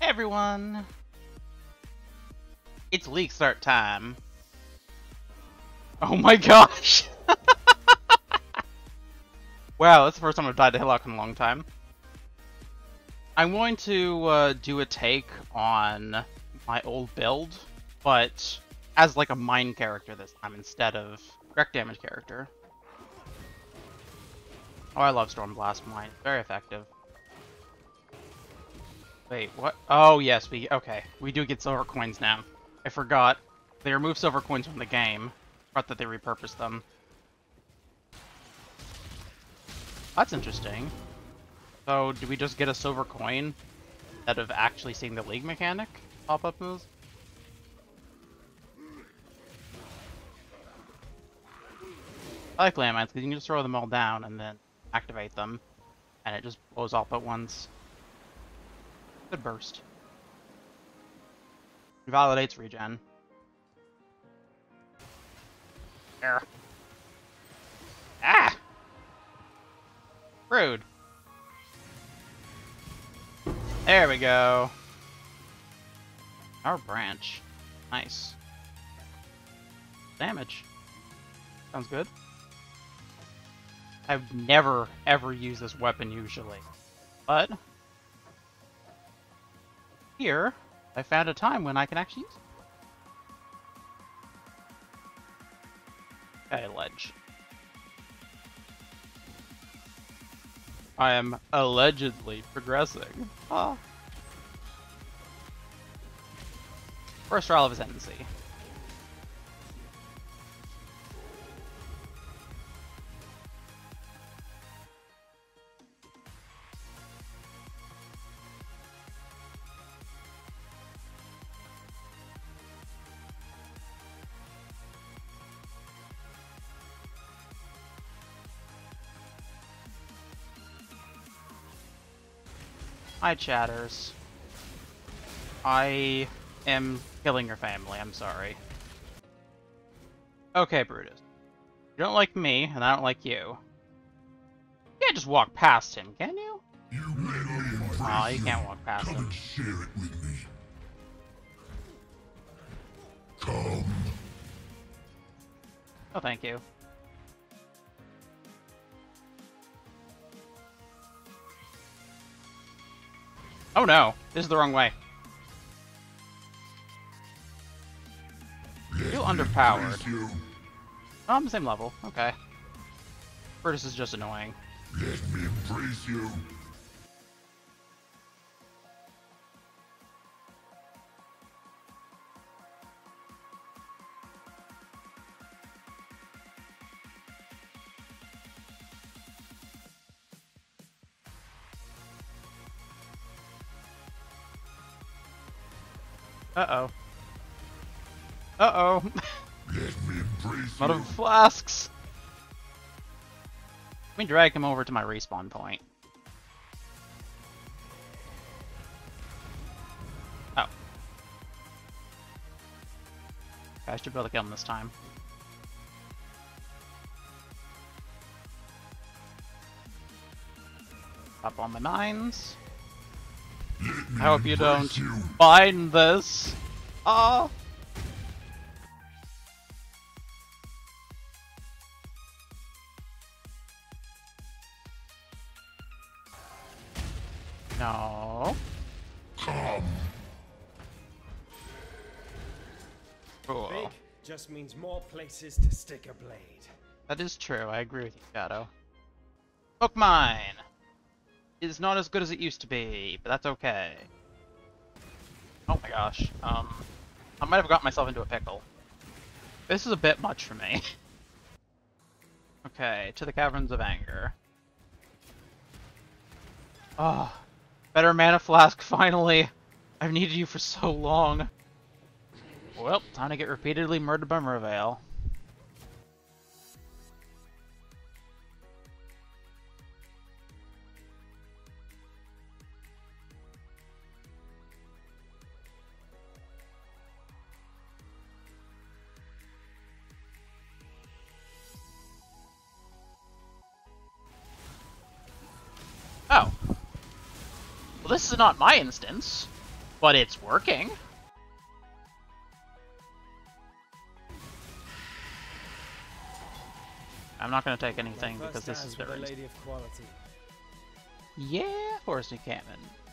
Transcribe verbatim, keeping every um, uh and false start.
Hey everyone! It's league start time. Oh my gosh! Wow, that's the first time I've died to Hillock in a long time. I'm going to uh, do a take on my old build, but as like a mine character this time instead of direct damage character. Oh, I love Stormblast Mine. Very effective. Wait, what? Oh, yes, we... Okay, we do get silver coins now. I forgot. They removed silver coins from the game. I thought that they repurposed them. That's interesting. So, do we just get a silver coin instead of actually seeing the league mechanic pop up moves? I like landmines because you can just throw them all down and then activate them, and it just blows off at once. Good burst. Validates regen. There. Ah! Rude. There we go. Our branch. Nice. Damage. Sounds good. I've never, ever used this weapon usually, but here I found a time when I can actually use it. Okay, ledge. I am allegedly progressing. Oh. First trial of his tendency. Hi, chatters. I am killing your family, I'm sorry. Okay, Brutus. You don't like me, and I don't like you. You can't just walk past him, can you? You oh, you can't walk past Come him. And share it with me. Come. Oh, thank you. Oh no, this is the wrong way. Feel underpowered. Oh, I'm the same level. Okay. Curtis is just annoying. Let me embrace you. Uh-oh. Uh-oh. Out of flasks! Let me drag him over to my respawn point. Oh. Okay, I should be able to kill him this time. Up on my mines. I hope you don't you. find this. Oh. No. Come. Cool. Big just means more places to stick a blade. That is true. I agree with you, Shadow. Hook mine. Is not as good as it used to be, but that's okay. Oh my gosh, um, I might have got myself into a pickle. This is a bit much for me. Okay, to the Caverns of Anger. Oh, better mana flask, finally! I've needed you for so long. Well, time to get repeatedly murdered by Merveil. Oh. Well, this is not my instance. But it's working. I'm not going to take anything because this is their... Yeah, Forest Encampment.